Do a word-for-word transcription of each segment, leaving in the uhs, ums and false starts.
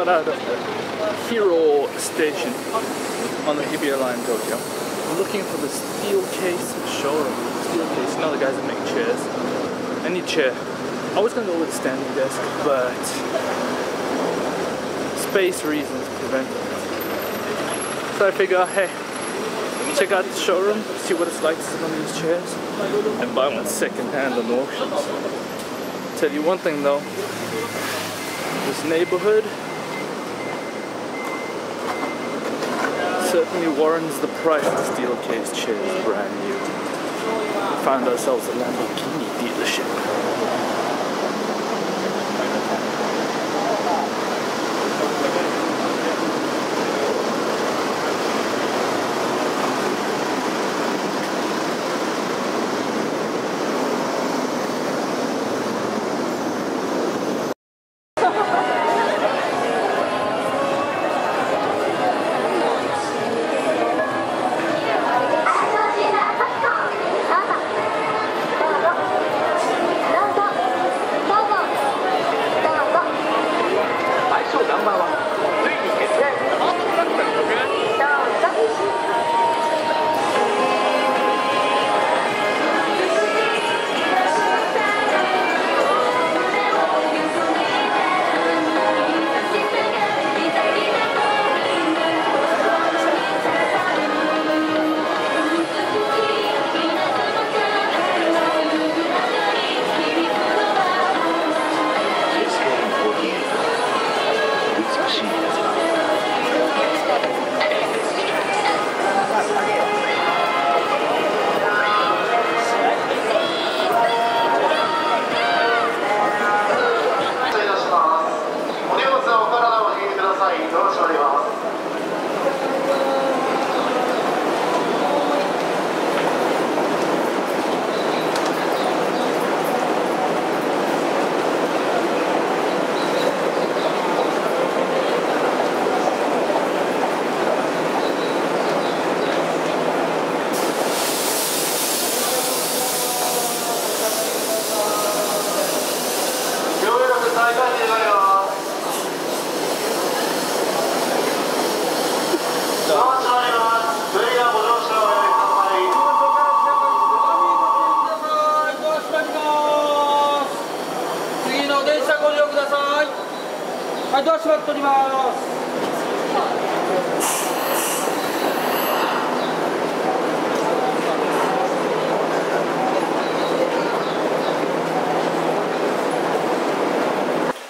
run out of the Hiro Station on the Hibiya Line, Tokyo. I'm looking for the Steelcase showroom. Steelcase, you know, the guys that make chairs. Any chair. I was going to go with a standing desk, but space reasons prevented it. So I figure, hey, check out the showroom, see what it's like to sit on these chairs, and buy one second hand on the auctions. Tell you one thing though, this neighborhood certainly warrants the price of the Steelcase chairs, brand new. We found ourselves a Lamborghini dealership.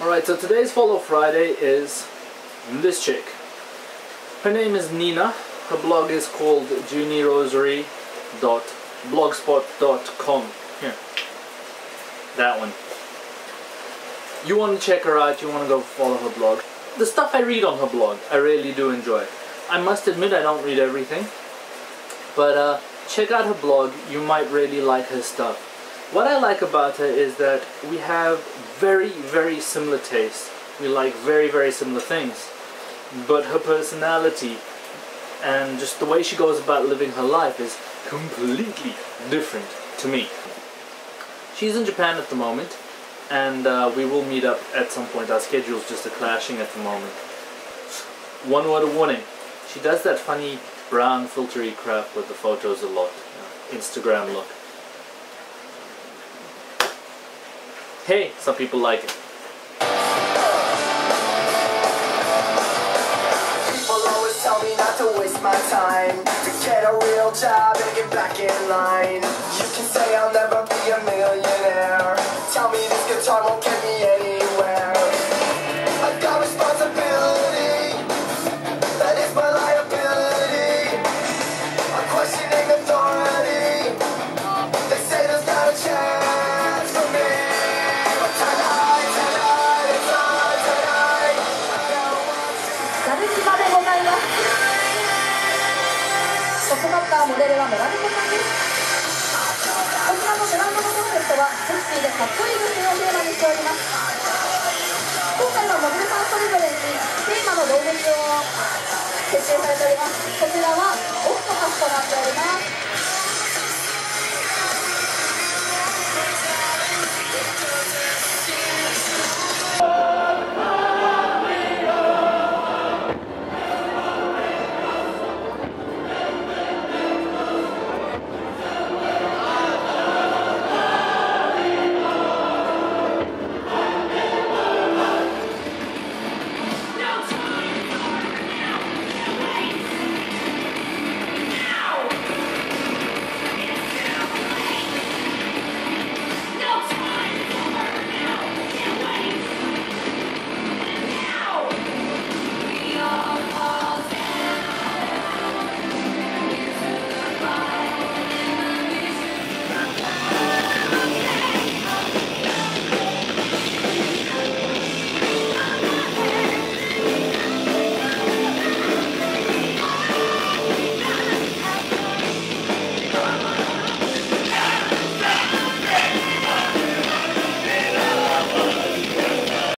Alright, so today's Follow Friday is this chick. Her name is Nina. Her blog is called xiirosary dot blogspot dot com. Here. That one. You want to check her out, you want to go follow her blog. The stuff I read on her blog, I really do enjoy. I must admit I don't read everything. But uh, check out her blog, you might really like her stuff. What I like about her is that we have very, very similar tastes. We like very, very similar things. But her personality and just the way she goes about living her life is completely different to me. She's in Japan at the moment. And uh, we will meet up at some point. Our schedules just are clashing at the moment. One word of warning. She does that funny brown filtery crap with the photos a lot. You know, Instagram look. Hey, some people like it. People always tell me not to waste my time, to get a real job and get back in line. You can say I'll never be a millionaire. Tell me this guitar won't get me anywhere. I got responsibility, that is my liability. I'm questioning authority. They say there's not a chance for me. But tonight, tonight, it's on tonight. I got one. 誰様でございます。トップバッターモデルは村上さんです。 今回はモデルさんそれぞれにテーマの動物を設定されております。こちらはオットパスとなっております。